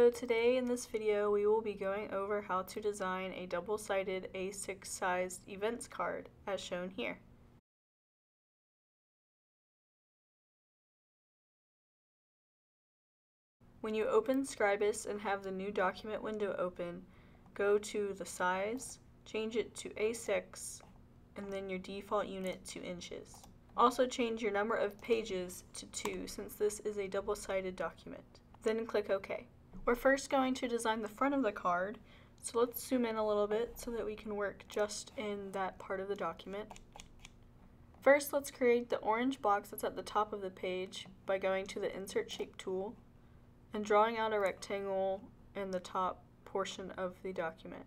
So today in this video we will be going over how to design a double-sided A6 sized events card as shown here. When you open Scribus and have the new document window open, go to the size, change it to A6, and then your default unit to inches. Also change your number of pages to 2 since this is a double-sided document. Then click OK. We're first going to design the front of the card, so let's zoom in a little bit so that we can work just in that part of the document. First, let's create the orange box that's at the top of the page by going to the Insert Shape tool and drawing out a rectangle in the top portion of the document.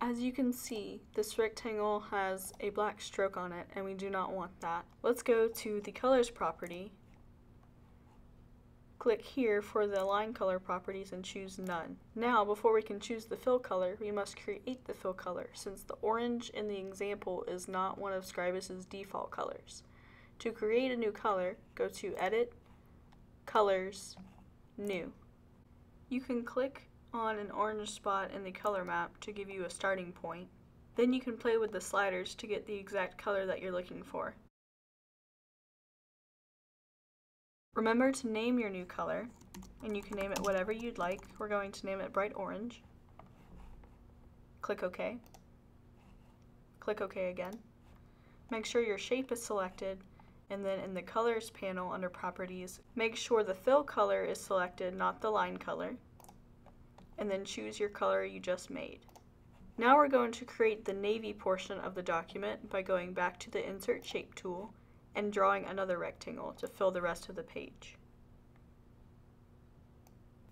As you can see, this rectangle has a black stroke on it, and we do not want that. Let's go to the Colors property, click here for the Align Color properties, and choose None. Now, before we can choose the fill color, we must create the fill color, since the orange in the example is not one of Scribus's default colors. To create a new color, go to Edit, Colors, New. You can click on an orange spot in the color map to give you a starting point. Then you can play with the sliders to get the exact color that you're looking for. Remember to name your new color, and you can name it whatever you'd like. We're going to name it bright orange. Click OK. Click OK again. Make sure your shape is selected, and then in the Colors panel under Properties, make sure the fill color is selected, not the line color, and then choose your color you just made. Now we're going to create the navy portion of the document by going back to the Insert Shape tool and drawing another rectangle to fill the rest of the page.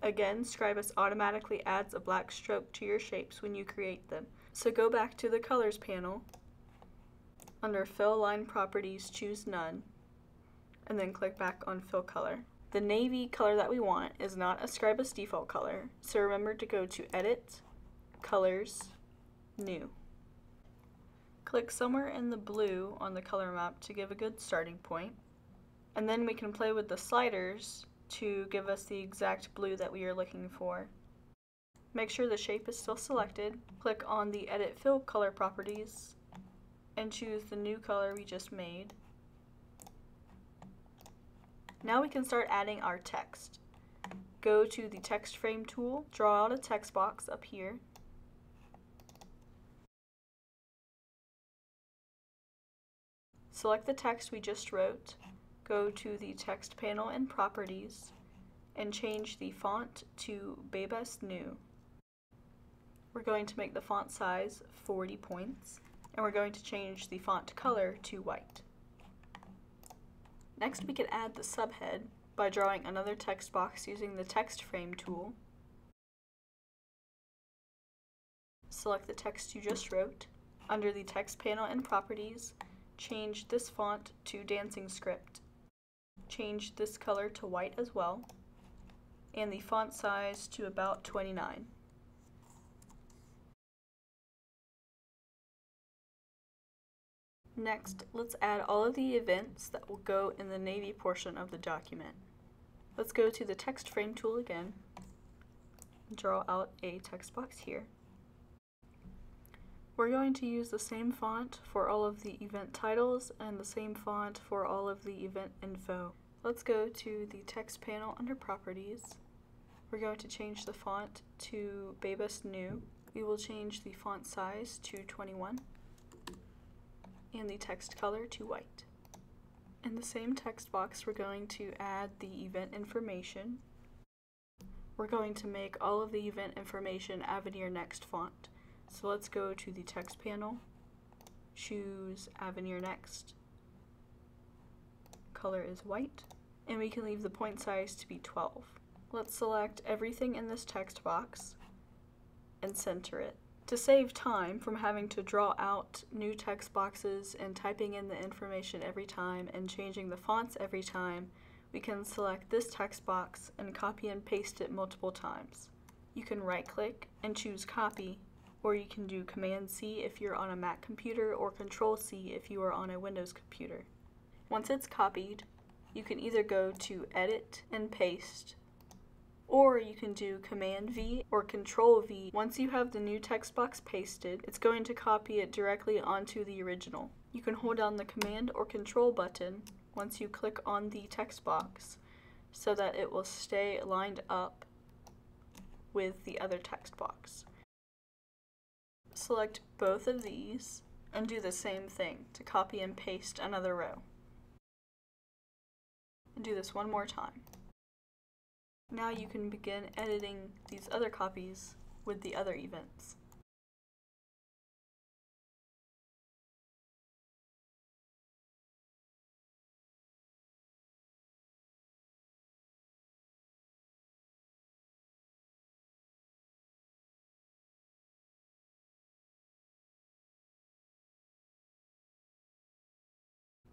Again, Scribus automatically adds a black stroke to your shapes when you create them, so go back to the Colors panel, under Fill Line Properties choose None, and then click back on Fill Color. The navy color that we want is not a Scribus default color, so remember to go to Edit, Colors, New. Click somewhere in the blue on the color map to give a good starting point, and then we can play with the sliders to give us the exact blue that we are looking for. Make sure the shape is still selected, click on the Edit Fill Color properties, and choose the new color we just made. Now we can start adding our text. Go to the Text Frame tool, draw out a text box up here, select the text we just wrote, go to the Text panel and Properties, and change the font to Bebas Neue. We're going to make the font size 40 points, and we're going to change the font color to white. Next, we can add the subhead by drawing another text box using the Text Frame tool. Select the text you just wrote. Under the Text panel and Properties, change this font to Dancing Script. Change this color to white as well, and the font size to about 29. Next, let's add all of the events that will go in the navy portion of the document. Let's go to the Text Frame tool again, draw out a text box here. We're going to use the same font for all of the event titles and the same font for all of the event info. Let's go to the Text panel under Properties. We're going to change the font to Bebas Neue. We will change the font size to 21. And the text color to white. In the same text box, we're going to add the event information. We're going to make all of the event information Avenir Next font. So let's go to the Text panel, choose Avenir Next, color is white, and we can leave the point size to be 12. Let's select everything in this text box and center it. To save time from having to draw out new text boxes and typing in the information every time and changing the fonts every time, we can select this text box and copy and paste it multiple times. You can right-click and choose Copy, or you can do Command-C if you're on a Mac computer or Control-C if you are on a Windows computer. Once it's copied, you can either go to Edit and Paste, or you can do Command V or Control V. Once you have the new text box pasted, it's going to copy it directly onto the original. You can hold down the Command or Control button once you click on the text box so that it will stay lined up with the other text box. Select both of these and do the same thing to copy and paste another row. And do this one more time. Now you can begin editing these other copies with the other events.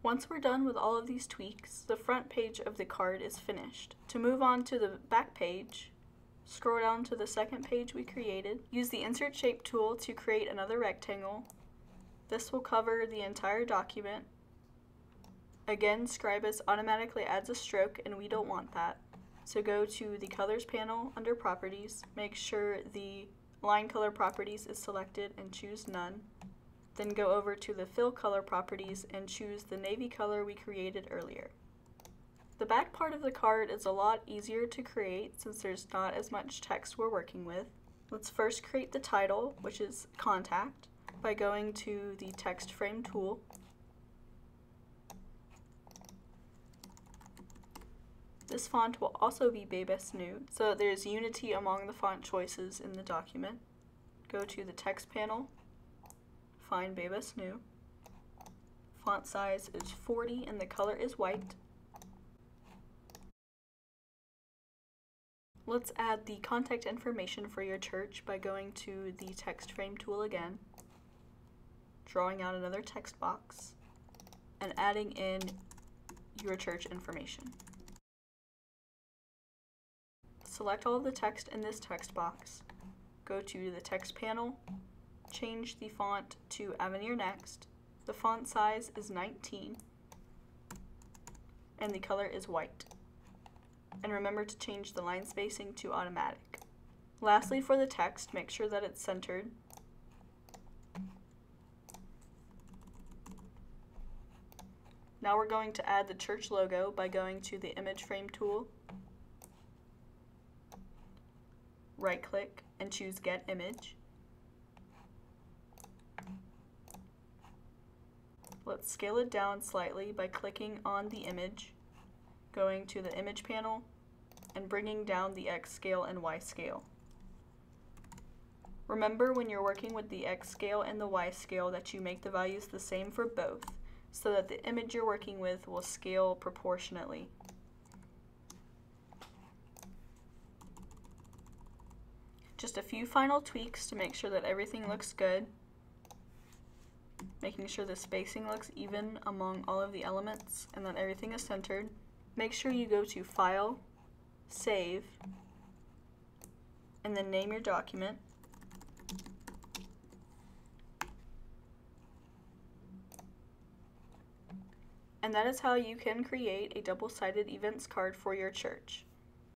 Once we're done with all of these tweaks, the front page of the card is finished. To move on to the back page, scroll down to the second page we created. Use the Insert Shape tool to create another rectangle. This will cover the entire document. Again, Scribus automatically adds a stroke and we don't want that. So go to the Colors panel under Properties, make sure the Line Color Properties is selected and choose None. Then go over to the Fill Color Properties and choose the navy color we created earlier. The back part of the card is a lot easier to create since there's not as much text we're working with. Let's first create the title, which is Contact, by going to the Text Frame tool. This font will also be Bebas Neue, so that there's unity among the font choices in the document. Go to the Text panel. Find Bebas Neue. Font size is 40 and the color is white. Let's add the contact information for your church by going to the text frame tool again, drawing out another text box, and adding in your church information. Select all of the text in this text box. Go to the text panel. Change the font to Avenir Next. The font size is 19 and the color is white. And remember to change the line spacing to automatic. Lastly, for the text, make sure that it's centered. Now we're going to add the church logo by going to the image frame tool. Right click and choose Get Image. Let's scale it down slightly by clicking on the image, going to the image panel, and bringing down the X scale and Y scale. Remember when you're working with the X scale and the Y scale that you make the values the same for both, so that the image you're working with will scale proportionately. Just a few final tweaks to make sure that everything looks good. Making sure the spacing looks even among all of the elements and that everything is centered. Make sure you go to File, Save, and then name your document. And that is how you can create a double-sided events card for your church.